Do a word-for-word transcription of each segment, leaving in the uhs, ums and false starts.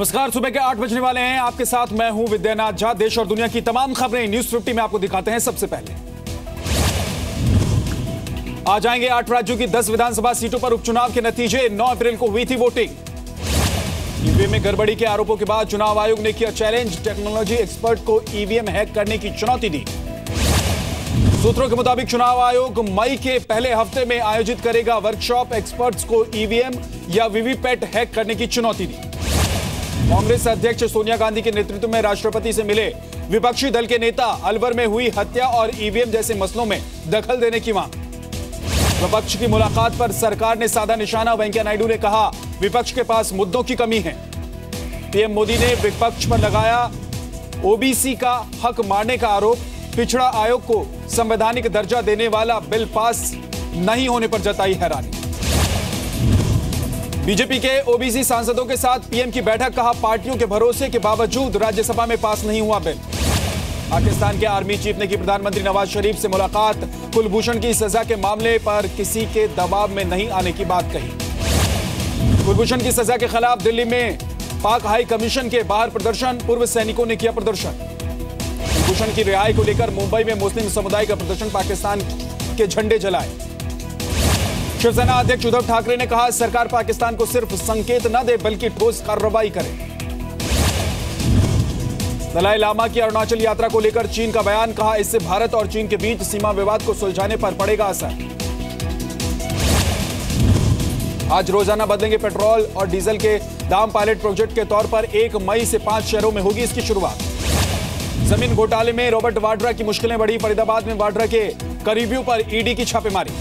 नमस्कार, सुबह के आठ बजने वाले हैं। आपके साथ मैं हूं विद्यानाथ झा। देश और दुनिया की तमाम खबरें न्यूज फिफ्टी में आपको दिखाते हैं। सबसे पहले आज आएंगे आठ राज्यों की दस विधानसभा सीटों पर उपचुनाव के नतीजे। नौ अप्रैल को हुई थी वोटिंग। ईवीएम में गड़बड़ी के आरोपों के बाद चुनाव आयोग ने किया चैलेंज। टेक्नोलॉजी एक्सपर्ट को ईवीएम हैक करने की चुनौती दी। सूत्रों के मुताबिक चुनाव आयोग मई के पहले हफ्ते में आयोजित करेगा वर्कशॉप। एक्सपर्ट्स को ईवीएम या वीवीपैट हैक करने की चुनौती दी। कांग्रेस अध्यक्ष सोनिया गांधी के नेतृत्व में राष्ट्रपति से मिले विपक्षी दल के नेता। अलवर में हुई हत्या और ईवीएम जैसे मसलों में दखल देने की मांग। विपक्ष की मुलाकात पर सरकार ने साधा निशाना। वेंकैया नायडू ने कहा विपक्ष के पास मुद्दों की कमी है। पीएम मोदी ने विपक्ष पर लगाया ओबीसी का हक मारने का आरोप। पिछड़ा आयोग को संवैधानिक दर्जा देने वाला बिल पास नहीं होने पर जताई हैरानी। बीजेपी के ओबीसी सांसदों के साथ पीएम की बैठक। कहा पार्टियों के भरोसे के बावजूद राज्यसभा में पास नहीं हुआ बिल। पाकिस्तान के आर्मी चीफ ने की प्रधानमंत्री नवाज शरीफ से मुलाकात। कुलभूषण की सजा के मामले पर किसी के दबाव में नहीं आने की बात कही। कुलभूषण की सजा के खिलाफ दिल्ली में पाक हाई कमीशन के बाहर प्रदर्शन। पूर्व सैनिकों ने किया प्रदर्शन। कुलभूषण की रिहाई को लेकर मुंबई में मुस्लिम समुदाय का प्रदर्शन। पाकिस्तान के झंडे जलाए। शिवसेना अध्यक्ष उद्धव ठाकरे ने कहा सरकार पाकिस्तान को सिर्फ संकेत न दे बल्कि ठोस कार्रवाई करे। दलाई लामा की अरुणाचल यात्रा को लेकर चीन का बयान। कहा इससे भारत और चीन के बीच सीमा विवाद को सुलझाने पर पड़ेगा असर। आज रोजाना बदलेंगे पेट्रोल और डीजल के दाम। पायलट प्रोजेक्ट के तौर पर एक मई से पांच शहरों में होगी इसकी शुरुआत। जमीन घोटाले में रॉबर्ट वाड्रा की मुश्किलें बढ़ी। फरीदाबाद में वाड्रा के करीबियों पर ईडी की छापेमारी।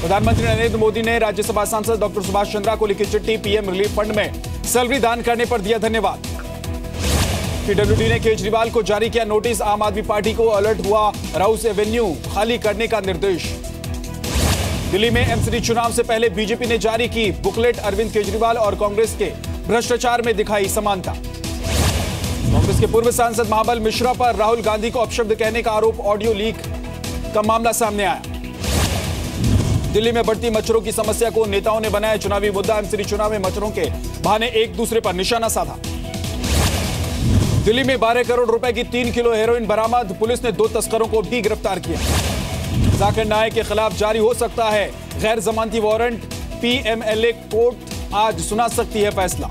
प्रधानमंत्री नरेंद्र मोदी ने राज्यसभा सांसद डॉक्टर सुभाष चंद्रा को लिखी चिट्ठी। पीएम रिलीफ फंड में सैलरी दान करने पर दिया धन्यवाद। पीडब्ल्यूडी ने केजरीवाल को जारी किया नोटिस। आम आदमी पार्टी को अलर्ट हुआ। राउस एवेन्यू खाली करने का निर्देश। दिल्ली में एमसीडी चुनाव से पहले बीजेपी ने जारी की बुकलेट। अरविंद केजरीवाल और कांग्रेस के भ्रष्टाचार में दिखाई समानता। कांग्रेस के पूर्व सांसद महाबल मिश्रा पर राहुल गांधी को अपशब्द कहने का आरोप। ऑडियो लीक का मामला सामने आया। दिल्ली में बढ़ती मच्छरों की समस्या को नेताओं ने बनाया चुनावी मुद्दा। एमसीडी चुनाव में मच्छरों के बहाने एक दूसरे पर निशाना साधा। दिल्ली में बारह करोड़ रुपए की तीन किलो हेरोइन बरामद। पुलिस ने दो तस्करों को भी गिरफ्तार किया। जाकिर नायक के खिलाफ जारी हो सकता है गैर जमानती वारंट। पीएमएलए कोर्ट आज सुना सकती है फैसला।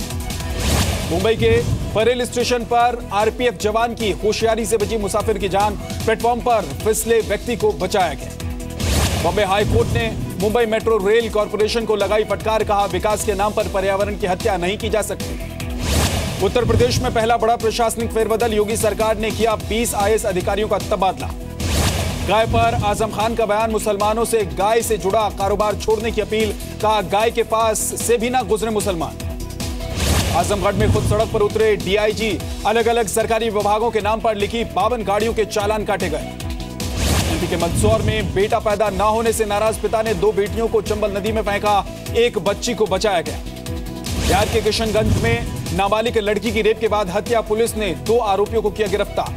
मुंबई के परेल स्टेशन पर आरपीएफ जवान की होशियारी से बची मुसाफिर की जान। प्लेटफॉर्म पर फिसले व्यक्ति को बचाया गया। बॉम्बे हाईकोर्ट ने मुंबई मेट्रो रेल कॉरपोरेशन को लगाई फटकार। कहा विकास के नाम पर पर्यावरण की हत्या नहीं की जा सकती। उत्तर प्रदेश में पहला बड़ा प्रशासनिक फेरबदल। योगी सरकार ने किया बीस आईएएस अधिकारियों का तबादला। गाय पर आजम खान का बयान। मुसलमानों से गाय से जुड़ा कारोबार छोड़ने की अपील। कहा गाय के पास से भी ना गुजरे मुसलमान। आजमगढ़ में खुद सड़क पर उतरे डीआईजी। अलग अलग सरकारी विभागों के नाम पर लिखी बावन गाड़ियों के चालान काटे गए। एमपी के मंदसौर में बेटा पैदा न होने से नाराज पिता ने दो बेटियों को चंबल नदी में फेंका। एक बच्ची को बचाया गया। बिहार के किशनगंज में नाबालिग लड़की की रेप के बाद हत्या। पुलिस ने दो आरोपियों को किया गिरफ्तार।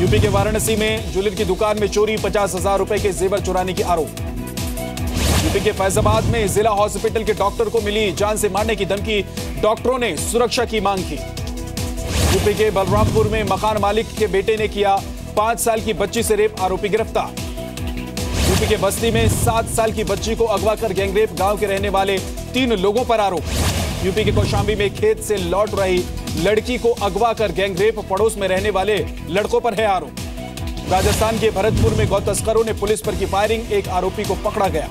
यूपी के वाराणसी में ज्वेलर की दुकान में चोरी। पचास हजार रुपए के जेवर चुराने के आरोप। यूपी के फैजाबाद में जिला हॉस्पिटल के डॉक्टर को मिली जान से मारने की धमकी। डॉक्टरों ने सुरक्षा की मांग की। यूपी के बलरामपुर में मकान मालिक के बेटे ने किया पांच साल की बच्ची से रेप। आरोपी गिरफ्तार। यूपी के बस्ती में सात साल की बच्ची को अगवा कर गैंगरेप। गांव के रहने वाले तीन लोगों पर आरोप। यूपी के कौशाम्बी में खेत से लौट रही लड़की को अगवा कर गैंगरेप। पड़ोस में रहने वाले लड़कों पर है आरोप। राजस्थान के भरतपुर में गौ तस्करों ने पुलिस पर की फायरिंग। एक आरोपी को पकड़ा गया।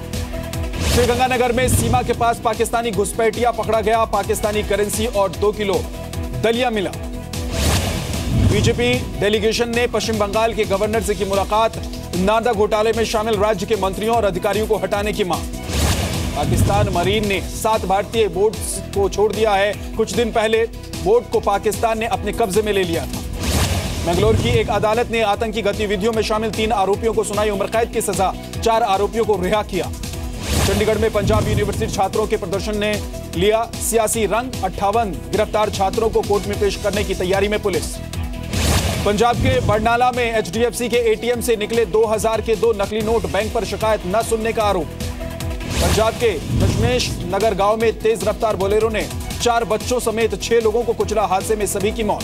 श्रीगंगानगर में सीमा के पास पाकिस्तानी घुसपैठिया पकड़ा गया। पाकिस्तानी करेंसी और दो किलो दलिया मिला। बीजेपी डेलीगेशन ने पश्चिम बंगाल के गवर्नर से की मुलाकात। नारदा घोटाले में शामिल राज्य के मंत्रियों और अधिकारियों को हटाने की मांग। पाकिस्तान मरीन ने सात भारतीय बोट्स को छोड़ दिया है। कुछ दिन पहले बोट को पाकिस्तान ने अपने कब्जे में ले लिया था। मैंगलोर की एक अदालत ने आतंकी गतिविधियों में शामिल तीन आरोपियों को सुनाई उम्र कैद की सजा। चार आरोपियों को रिहा किया। चंडीगढ़ में पंजाबी यूनिवर्सिटी छात्रों के प्रदर्शन ने लिया सियासी रंग। अट्ठावन गिरफ्तार छात्रों को कोर्ट में पेश करने की तैयारी में पुलिस। पंजाब के बरनाला में एचडीएफसी के एटीएम से निकले दो हज़ार के दो नकली नोट। बैंक पर शिकायत न सुनने का आरोप। पंजाब के दशमेश नगर गांव में तेज रफ्तार बोलेरो ने चार बच्चों समेत छह लोगों को कुचला हादसे में, सभी की मौत।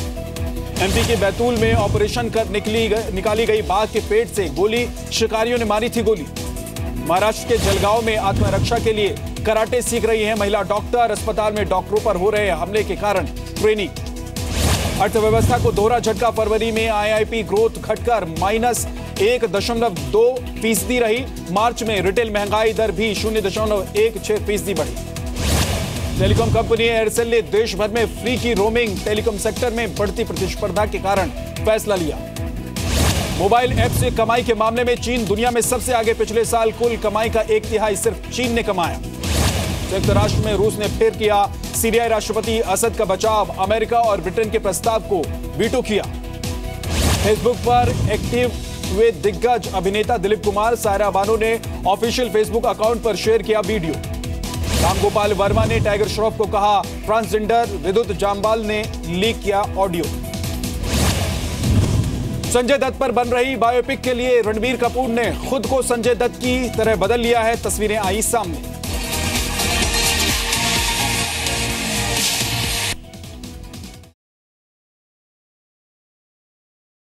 एमपी के बैतूल में ऑपरेशन कर निकली निकाली गई बाघ के पेट से गोली, शिकारियों ने मारी थी गोली। महाराष्ट्र के जलगांव में आत्मरक्षा के लिए कराटे सीख रही है महिला डॉक्टर, अस्पताल में डॉक्टरों पर हो रहे हमले के कारण ट्रेनी। अर्थव्यवस्था को दोहरा झटका, फरवरी में आईआईपी ग्रोथ घटकर माइनस एक दशमलव दो फीसदी रही, मार्च में रिटेल महंगाई दर भी शून्य दशमलव एक छह फीसदी बढ़ी। टेलीकॉम कंपनी एयरसेल ने देश भर में फ्री की रोमिंग, टेलीकॉम सेक्टर में बढ़ती प्रतिस्पर्धा के कारण फैसला लिया। मोबाइल ऐप से कमाई के मामले में चीन दुनिया में सबसे आगे, पिछले साल कुल कमाई का एक तिहाई सिर्फ चीन ने कमाया। संयुक्त राष्ट्र में रूस ने फिर किया सीरियाई राष्ट्रपति असद का बचाव, अमेरिका और ब्रिटेन के प्रस्ताव को वीटो किया। फेसबुक पर एक्टिव हुए दिग्गज अभिनेता दिलीप कुमार, सायरा बानो ने ऑफिशियल फेसबुक अकाउंट पर शेयर किया वीडियो। रामगोपाल वर्मा ने टाइगर श्रॉफ को कहा ट्रांसजेंडर, विद्युत जाम्बाल ने लीक किया ऑडियो। संजय दत्त पर बन रही बायोपिक के लिए रणबीर कपूर ने खुद को संजय दत्त की तरह बदल लिया है, तस्वीरें आई सामने।